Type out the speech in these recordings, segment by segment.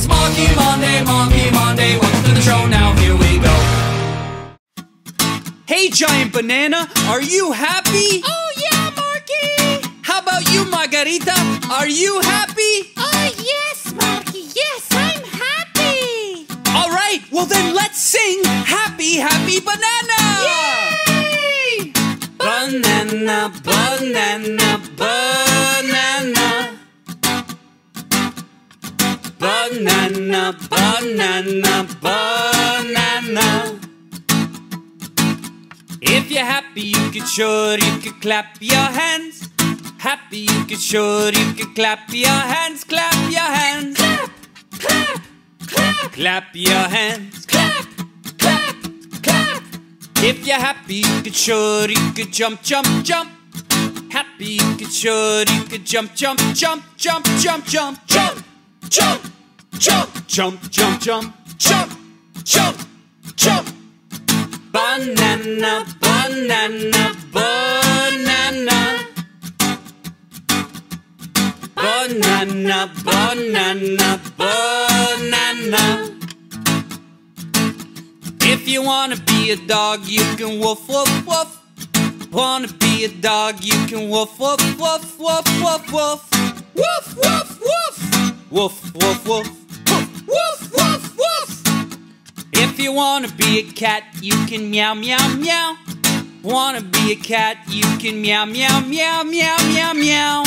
It's Marky Monday, Marky Monday. Welcome to the show, now here we go. Hey Giant Banana, are you happy? Oh yeah, Marky! How about you, Margarita? Are you happy? Oh yes, Marky, yes, I'm happy! Alright, well then let's sing Happy Happy Banana! Yay! Banana, banana, banana. Banana, banana, banana. If you're happy, you can sure you can clap your hands. Happy, you can sure you can clap your hands. Clap your hands. Clap, clap, clap. Clap your hands. Clap, clap, clap. If you're happy, you can sure you can jump, jump, jump. Happy, you can sure you can jump, jump, jump, jump, jump, jump, jump. Jump, jump, jump, jump, jump, jump, jump, jump. Banana, banana, banana. Banana, banana, banana. If you wanna be a dog, you can woof, woof, woof. Wanna be a dog, you can woof, woof, woof, woof, woof, woof. Woof, woof, woof. Woof, woof, woof, woof, woof, woof, woof. If you wanna be a cat, you can meow, meow, meow. Wanna be a cat, you can meow, meow, meow, meow, meow, meow.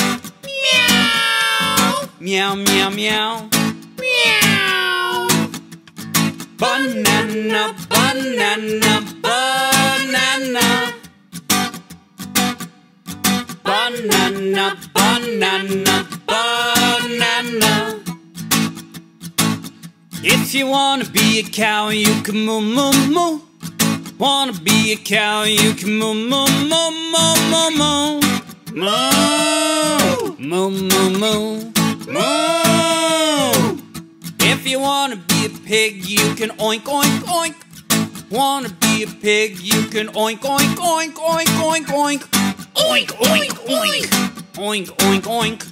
Meow, meow, meow, meow. Meow. Banana, banana, banana. Banana, banana, banana. If you wanna be a cow, you can moo, moo, moo. Wanna be a cow, you can moo, moo, moo, moo, moo, moo. Moo, moo, moo, moo, moo. If you wanna be a pig, you can oink, oink, oink. Wanna be a pig, you can oink, oink, oink, oink, oink, oink. Oink, oink, oink. Oink, oink, oink.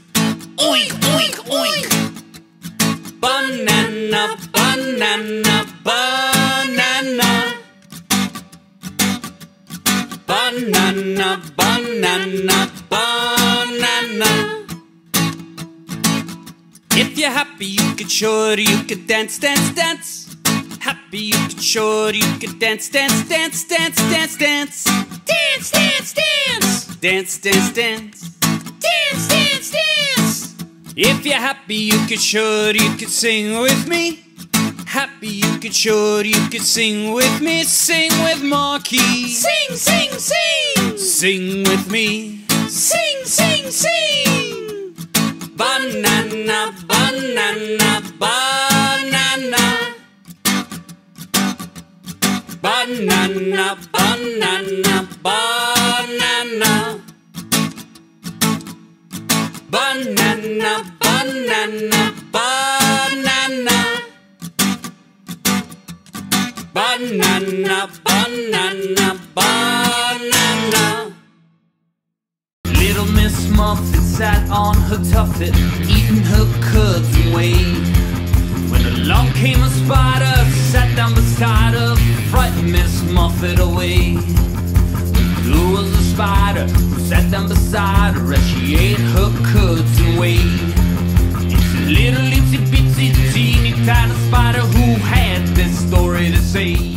Oink, oink, oink. Banana, banana, banana. Banana, banana, banana. If you're happy, you can sure you can dance, dance, dance. Happy, you can sure you can dance, dance, dance, dance, dance, dance. Dance, dance, dance. Dance, dance, dance. Dance, dance, dance. If you're happy, you can sure you can sing with me. Happy, you can sure you can sing with me. Sing with Marky. Sing, sing, sing. Sing with me. Sing, sing, sing. Banana, banana, banana. Banana, banana, banana. Banana, banana, banana. Banana, banana, banana. Little Miss Muffet sat on her tuffet, eating her curds away, when along came a spider, sat down beside her, frightened Miss Muffet away. Blue was a spider who sat down beside her as she ate her curds away. It's a little itsy bitsy teeny tiny spider who had this story to say.